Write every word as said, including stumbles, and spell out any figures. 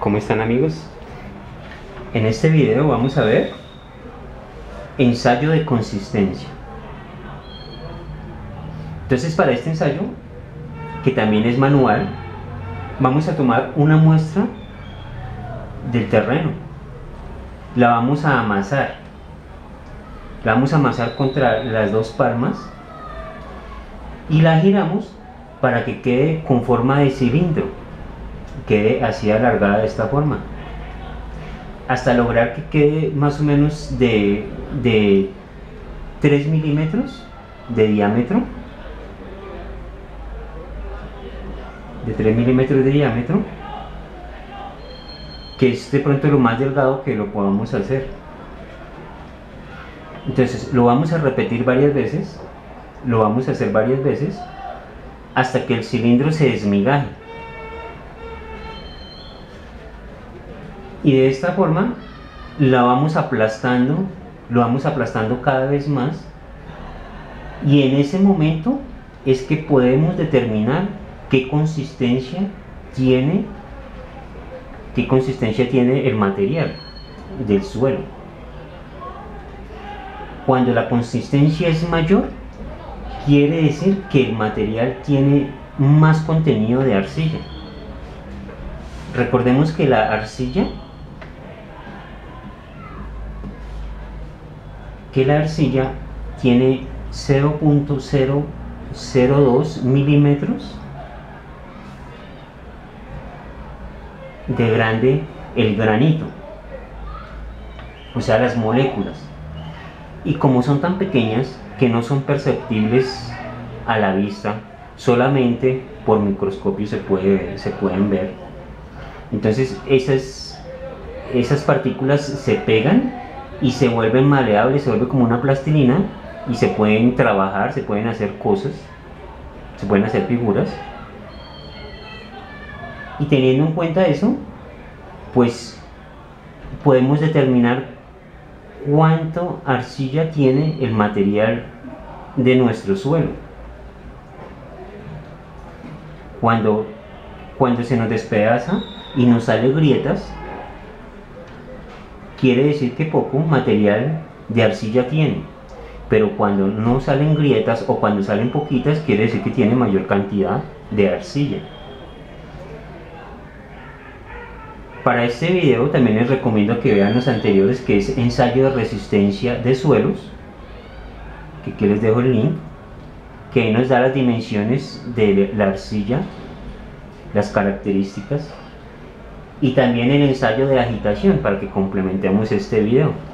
¿Cómo están, amigos? En este video vamos a ver ensayo de consistencia. Entonces, para este ensayo, que también es manual, vamos a tomar una muestra del terreno. La vamos a amasar. La vamos a amasar contra las dos palmas y la giramos para que quede con forma de cilindro, quede así alargada de esta forma, hasta lograr que quede más o menos de, de tres milímetros de diámetro, de tres milímetros de diámetro, que es de pronto lo más delgado que lo podamos hacer. Entonces lo vamos a repetir varias veces, lo vamos a hacer varias veces hasta que el cilindro se desmigaje, y de esta forma la vamos aplastando, lo vamos aplastando cada vez más, y en ese momento es que podemos determinar qué consistencia tiene qué consistencia tiene el material del suelo. Cuando la consistencia es mayor, quiere decir que el material tiene más contenido de arcilla. Recordemos que la arcilla que la arcilla tiene cero punto cero cero dos milímetros de grande el granito, o sea, las moléculas, y como son tan pequeñas que no son perceptibles a la vista, solamente por microscopio se, puede, se pueden ver. Entonces esas, esas partículas se pegan y se vuelven maleables, se vuelve como una plastilina, y se pueden trabajar, se pueden hacer cosas, se pueden hacer figuras. Y teniendo en cuenta eso, pues podemos determinar cuánto arcilla tiene el material de nuestro suelo. Cuando, cuando se nos despedaza y nos salen grietas, quiere decir que poco material de arcilla tiene. Pero cuando no salen grietas o cuando salen poquitas, quiere decir que tiene mayor cantidad de arcilla. Para este video también les recomiendo que vean los anteriores, que es ensayo de resistencia de suelos, que aquí les dejo el link, que ahí nos da las dimensiones de la arcilla, las características, y también el ensayo de agitación para que complementemos este video.